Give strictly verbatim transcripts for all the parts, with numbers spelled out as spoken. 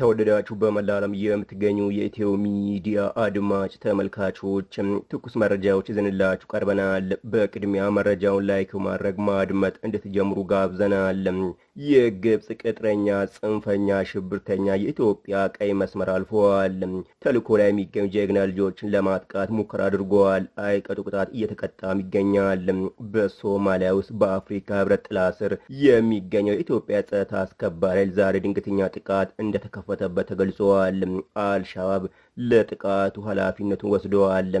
تودداتو بمالالام يمتغنيو يتيو ميديا آدماج تامالكاتوش توكس مارجاوش زنلاتو كاربانال باكدميا مارجاو لايكو مارج مادمات اندث جامرو غابزانال يغبس كترانيا سنفانيا شبرتانيا يتوبيا كايماس مرالفوال تالوكولامي كيو جيغنال جوش لاماتكات مكرادرغوال ايكاتو كتات يتكاتامي غنيال بسو مالاوس بافريكا برتلاسر يمي غنيو يتوبيا تاسكباريل زاردين كتنيا تكات عند تكفت بتقل سوال آل شباب لا تقاتو هلافينة وسدوال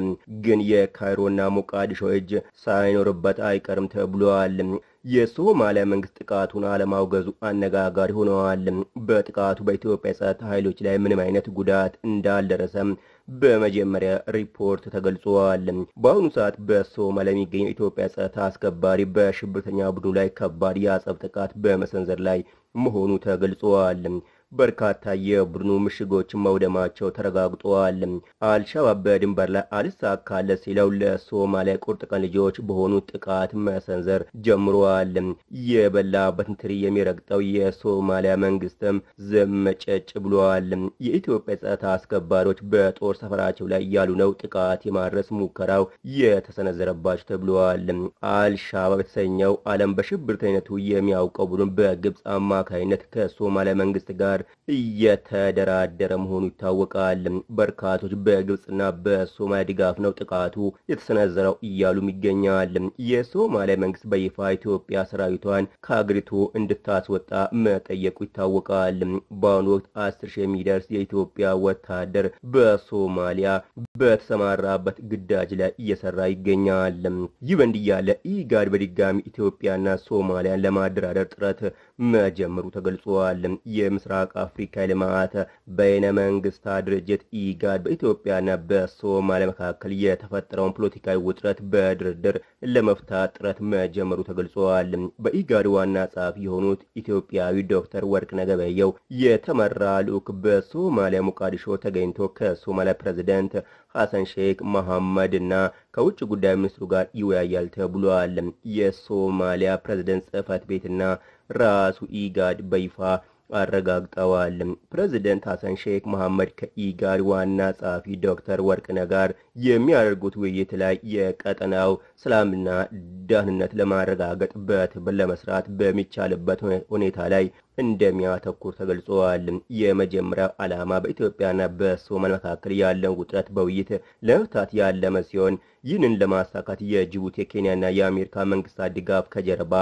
جنية كايرونا مقادشو اج ساينو ربات آي كرم تبلوال يسو مالا منغس تقاتون على موغزو آنغا غارهونوال بتقاتو بيتو بيسات هايلو چلاي من مينة قدات اندال درسم بمجمرة ريبورت تغلصوال باونو سات بسو مالامي جنية ايتو بيسات هاسكباري باشبرتنيا بدون لاي كباري ياسفتقات بمسنزر لاي مهونو تغلصوال በርካታ የብሩኑ ምሽጎች ማውደማቸው ተረጋግጧል አልሻባብ በድንበር ላይ አልሳካለ ሲለው ለሶማሊያ ቁርጥቃን ልጆች በሆኑ ጥቃት መሰንዘር ጀምሯል የበላበትን ትሪ የሚረግጠው የሶማሊያ መንግስትም ዘመጨጭ ብሏል የኢትዮጵያ ጸጥታ አስከባሪዎች በጦር ሰፈራቸው ላይ ያሉ ነው ጥቃት የማድረስ ሙከራው የተሰነዘረባቸው ተብሏል አልሻባብ የተሰኘው ዓለም በሽብርተኝነቱ የሚያውቀው ቡድን በግብጽ አማካይነት ከሶማሊያ መንግስት ጋር እየተደራደረ መሆኑ ይታወቃል በርካቶች በግብጽና በሶማሊያ ድጋፍ ነው ጥቃቱ የተሰነዘረው እያሉ ይገኛል የሶማሊያ መንግስት በይፋ ኢትዮጵያ ሰራዊቷን ከአግሪቱ እንድታስወጣ መጠየቁ ይታወቃል በአሁኑ ወቅት አስር ሺህ የሚደርስ የኢትዮጵያ ወታደር በሶማሊያ በተሰማራበት ግዳጅ ላይ እየሰራ ይገኛል ይበንድ ያለ ኢጋድ በድጋሚ ኢትዮጵያና ሶማሊያን ለማደራደር ጥረት መጀመሩ ተገልጿል የምስራቅ አፍሪካ ለማዓት በየመንግስታት ድርጅት ኢጋድ በኢትዮጵያና በሶማሊያ መካከል የተፈጠረውን ፖለቲካዊ ውጥረት በድርድር ለመፍታት ጥረት መጀመሩ ተገልጿል በኢጋድ ዋና ጻፊ የሆኑት ኢትዮጵያዊ ዶክተር ወርቅነገር በየው የተመራ ልኡክ በሶማሊያ ሞቃዲሾ ተገኝቶ ከሶማሊያ ፕሬዝዳንት ሐሰን ሼክ መሐመድ እና ከውጭ ጉዳይ ሚኒስትሩ ጋር ይወያያል ተብሏል የሶማሊያ ፕሬዝዳንት ጽህፈት ቤትና ራሱ ኢጋድ በይፋ አረጋግጠዋል ፕሬዝዳንት ሐሰን ሼክ መሐመድ ከኢጋድ ዋና ጻፊ ዶክተር ወርቅነጋር የሚያደርጉት ውይይት ላይ የቀጠናው ሰላምና ደህንነት ለማረጋገጥ በትብብር ለመስራት በሚቻልበት ሁኔታ ላይ እንደሚያተኩር ተገልጿል የመጀመሪያው ዓላማ በኢትዮጵያና በሶማሊያ መካከል ያለው ውጥረት በውይይት ለመፍታት ያለመ ሲሆን ይህንን ለማሳካት የጅቡቲ ኬንያና የአሜሪካ መንግስታት ድጋፍ ከጀርባ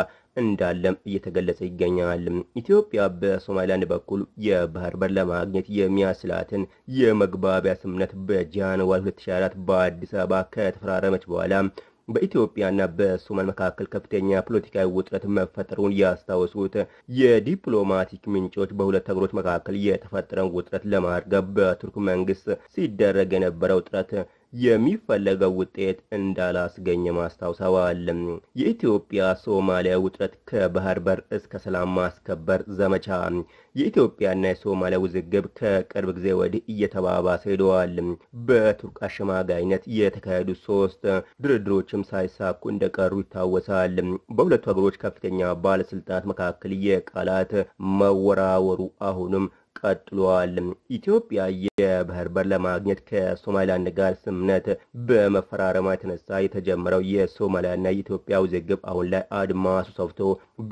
እንዳለም እየተገለጸ ይገኛል ኢትዮጵያ በሶማሊያ በኩል የባህር በር ለማግኘት የሚያስችላትን የመግባቢያ ስምምነት በጃንዋሪ ሁለት ሺህ አራት በአዲስ አበባ ከተፈራረመች በኋላ በኢትዮጵያና በሶማሊያ መካከል ከፍተኛ ፖለቲካዊ ውጥረት መፈጠሩን ያስታወሱት የዲፕሎማቲክ ምንጮች በሁለት ሀገሮች መካከል የተፈጠረውን ውጥረት ለማርገብ በቱርክ መንግስት ሲደረግ የነበረው ጥረት የሚፈለገው ውጤት እንዳላስገኘ ማስታወሳዋል የኢትዮጵያ ሶማሊያ ውጥረት ከባህር በር እስከ ሰላም ማስከበር ዘመቻ የኢትዮጵያና የሶማሊያ ውዝግብ ከቅርብ ጊዜ ወዲህ እየተባባሰ ሄዷል በቱርክ አሸማጋይነት የተካሄዱ ሶስት ድርድሮችም ሳይሳኩ እንደቀሩ ይታወሳል በሁለቱ ሀገሮች ከፍተኛ ባለስልጣናት መካከል የቃላት መወራወሩ አሁንም ቀጥሏል ኢትዮጵያ የባህር በር ለማግኘት ከሶማሊያ ጋር ስምምነት በመፈራረም ተነሳ የተጀመረው የሶማሊያና የኢትዮጵያ ውዝግብ አሁን ላይ አድማሱ ሰፍቶ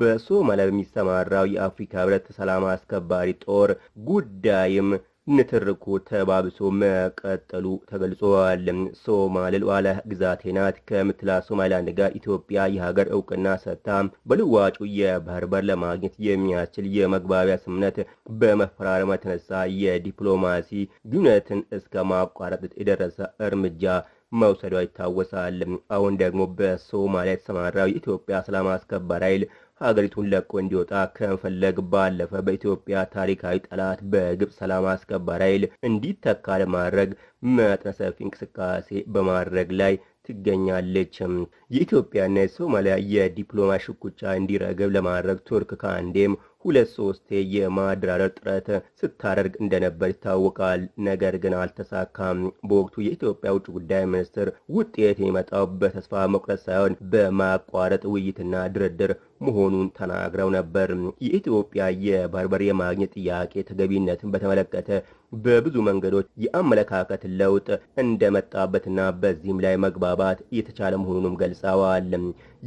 በሶማሊያ የሚሰማራው የአፍሪካ ህብረት ሰላም አስከባሪ ጦር ጉዳይም ንትርኩ ተባብሶ መቀጠሉ ተገልጿል ሶማሊያ ዋላ ግዛቴናት ከመትላ ሶማሊያ ጋር ኢትዮጵያ የሀገር ዕውቅና ሰጣም በልዋጩ የባህር በር ለማግኘት የሚያስችል የመግባቢያ ስምምነት በመፈራረም ተነሳ የዲፕሎማሲ ግንኙነትን እስከ ማቋረጥ የደረሰ እርምጃ መውሰዱ ይታወሳል አሁን ደግሞ በሶማሊያ ተሰማራው ኢትዮጵያ ሰላም አስከባሪ ኃይል ሀገሪቱን ለቆ እንዲወጣ ከፈለግ ባለፈ በኢትዮጵያ ታሪካዊ ጠላት በግብጽ ሰላም አስከባሪ ኃይል እንዲተካ ለማድረግ መጠነ ሰፊ እንቅስቃሴ በማድረግ ላይ ትገኛለች የኢትዮጵያና ሶማሊያ የዲፕሎማሲ ሽኩቻ እንዲረግብ ለማድረግ ቱርክ ካንዴም ሁለት ሶስት የማድራራት ጥረት ስታደርግ እንደነበር ታወቃል ነገር ግን አልተሳካም በወቅቱ የኢትዮጵያ ውጭ ጉዳይ ሚኒስትር ውጤት የመጣው በተስፋ መቁረጥ ሳይሆን በማቋረጥ ውይይትና ድርድር መሆኑን ተናግረው ነበር የኢትዮጵያ የባርበሪ ማግኘት ያቄ ተገቢነትን በተመለከተ በብዙ መንገዶች የአመለካከት ለውጥ እንደመጣበትና በዚህም ላይ መግባባት የተቻለ መሆኑንም ገልጸዋል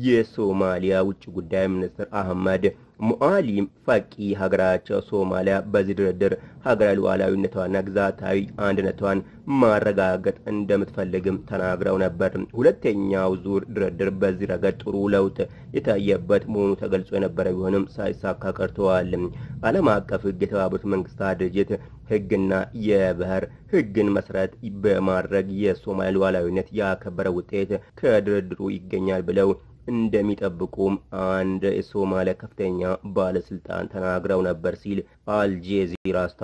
የሶማሊያ ውጭ ጉዳይ ሚኒስትር አህመድ ሙአሊም ፈቂ ሀገራቸው ሶማሊያ በዝድርድር ሀገራዊ ሉዓላዊነቷና ግዛታዊ አንድነቷን ማረጋገጥ እንደምትፈልግም ተናግረው ነበር ሁለተኛው ዙር ድርድር በዚህ ረገድ ጥሩ ለውጥ የታየበት መሆኑ ተገልጾ የነበረ ቢሆንም ሳይሳካ ቀርቷል ዓለም አቀፍ ህግ የተባበሩት መንግስታት ድርጅት ህግና የባህር ህግን መስራት በማድረግ የሶማሊያ ሉዓላዊነት ያከበረ ውጤት ከድርድሩ ይገኛል ብለው እንደሚጠብቁም አንድ የሶማሊያ ከፍተኛ ባለስልጣን ተናግረው ነበር ሲል አልጄዚራ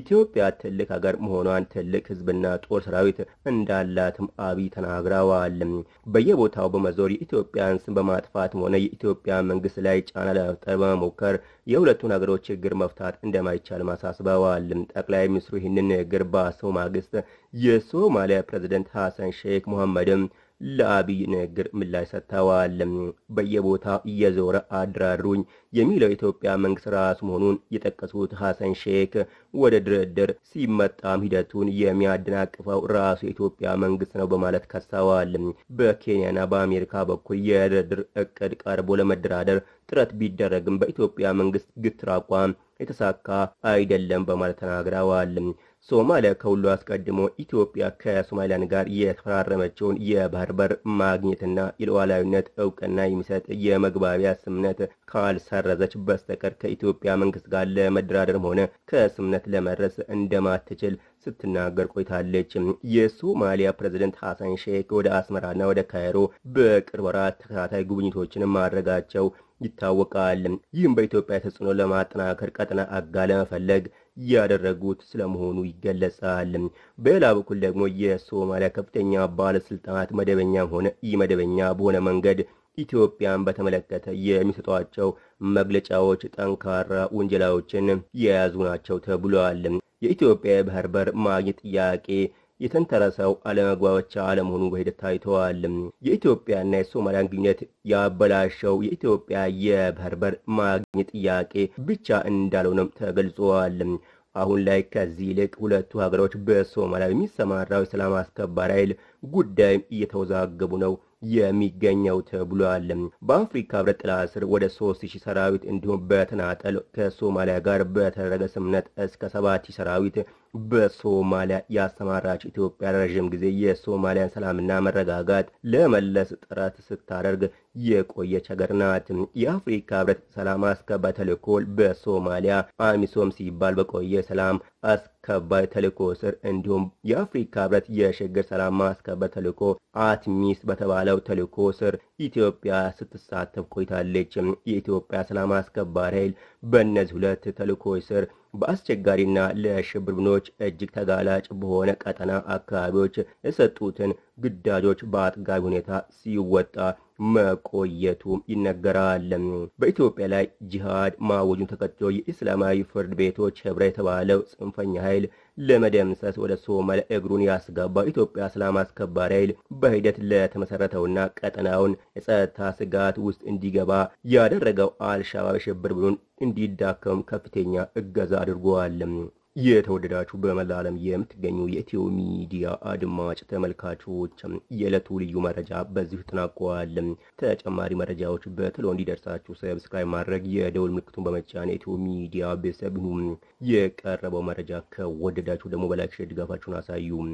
ኢትዮጵያ ትልቅ ሀገር መሆኗን ትልቅ ህዝብና ጦር ሰራዊት እንዳላትም አብይ ተናግረዋል በየቦታው በመዞር ኢትዮጵያንስ በማጥፋት ሆነ የኢትዮጵያ መንግስት ላይ ጫና ለመፍጠር በመሞከር የሁለቱን ሀገሮች ችግር መፍታት እንደማይቻል ማሳስበዋል ጠቅላይ ሚኒስትሩ ይህንን ንግግር ባሰው ማግስት የሶማሊያ ፕሬዝዳንት ሐሰን ሼክ መሐመድ ለአብይ ንግግር ምላሽ ሰጥተዋል በየቦታው እየዞረ አድራሩኝ የሚለው ኢትዮጵያ መንግስት ራስ መሆኑን የጠቀሱት ሐሰን ሼክ ወደ ድርድር ሲመጣም ሂደቱን የሚያደናቅፈው ራሱ ኢትዮጵያ መንግስት ነው በማለት ከሰዋል በኬንያና በአሜሪካ በኩል የድርድር እቅድ ቀርቦ ለመደራደር ጥረት ቢደረግም በኢትዮጵያ መንግስት ግትር አቋም የተሳካ አይደለም በማለት ተናግረዋል ሶማሊያ ከሁሉ አስቀድሞ ኢትዮጵያ ከሶማሊያን ጋር የተፈራረመችውን የባርበር ማግኘትና የሉዓላዊነት እውቅና የሚሰጥ የመግባቢያ ስምምነት ካልሰረዘች በስተቀር ከኢትዮጵያ መንግስት ጋር ለመደራደር ሆነ ከስምምነት ለመድረስ እንደማትችል ስትናገር ቆይታለች የሶማሊያ ፕሬዝዳንት ሐሰን ሼክ ወደ አስመራና ወደ ካይሮ በቅርብ ወራት ተከታታይ ጉብኝቶችን ማድረጋቸው ይታወቃል ይህም በኢትዮጵያ ተጽዕኖ ለማጠናከር ቀጠና አጋለ መፈለግ ያደረጉት ስለመሆኑ ይገለጻል በሌላ በኩል ደግሞ የሶማሊያ ከፍተኛ ባለስልጣናት መደበኛም ሆነ ኢመደበኛ በሆነ መንገድ ኢትዮጵያን በተመለከተ የሚሰጧቸው መግለጫዎች ጠንካራ ወንጀላዎችን የያዙ ናቸው ተብሏል የኢትዮጵያ ባህርበር ማግኘት ያቄ የተንተራሰው አለመግባባቻ አለመሆኑ በሂደት ታይቷል የኢትዮጵያና የሶማሊያ ግንኙነት ያበላሸው የኢትዮጵያ የባርበር ማግኘት ያቄ ብቻ እንዳልሆነም ተገልጿል አሁን ላይ ከዚህ ልክ ሁለቱ ሀገሮች በሶማሊያ የሚሰማራው ሰላም አስከባሪ ኃይል ጉዳይ እየተወዛገቡ ነው የሚገኘው ተብሏል በአፍሪካ ህብረት ጥላ ስር ወደ ሶስት ሺህ ሰራዊት እንዲሁም በተናጠል ከሶማሊያ ጋር በተደረገ ስምምነት እስከ ሰባት ሺህ ሰራዊት በሶማሊያ ያስተማራች ኢትዮጵያ ረጅም ጊዜ የሶማሊያን ሰላምና መረጋጋት ለመለስ ጥረት ስታደርግ የቆየች ሀገር ናት የአፍሪካ ህብረት ሰላም አስከባሪ ተልዕኮ በሶማሊያ አሚሶም ሲባል በቆየ ሰላም አስከባሪ ተልዕኮ ስር እንዲሁም የአፍሪካ ህብረት የሽግግር ሰላም አስከባሪ ተልዕኮ አትሚስ በተባለው ተልዕኮ ስር ኢትዮጵያ ስትሳተፍ ቆይታለች የኢትዮጵያ ሰላም አስከባሪ ኃይል በእነዚህ ሁለት ተልዕኮች ስር በአስቸጋሪና ለሽብር ቡድኖች እጅግ ተጋላጭ በሆነ ቀጠና አካባቢዎች የሰጡትን ግዳጆች በአጥጋቢ ሁኔታ ሲወጣ መቆየቱ ይነገራል በኢትዮጵያ ላይ ጂሃድ ማወጁን ተከትሎ የእስላማዊ ፍርድ ቤቶች ህብረ የተባለው ጽንፈኛ ኃይል ለመደምሰስ ወደ ሶማሊያ እግሩን ያስገባ ኢትዮጵያ ሰላም አስከባሪ ኃይል በሂደት ለተመሰረተውና ቀጠናውን የጸጥታ ስጋት ውስጥ እንዲገባ ያደረገው አልሻባብ ሽብር ቡድን እንዲዳከም ከፍተኛ እገዛ አድርጓል የተወደዳችሁ በመላ ዓለም የምትገኙ የኢትዮ ሚዲያ አድማጭ ተመልካቾች የዕለቱ ልዩ መረጃ በዚህ ተጠናቋል ተጨማሪ መረጃዎች በቶሎ እንዲደርሳችሁ ሰብስክራይብ ማድረግ የደውል ምልክቱን በመጫን የኢትዮ ሚዲያ ቤተሰብ ሁኑ የቀረበው መረጃ ከወደዳችሁ ደግሞ በላይክ ሼር ድጋፋችሁን አሳዩ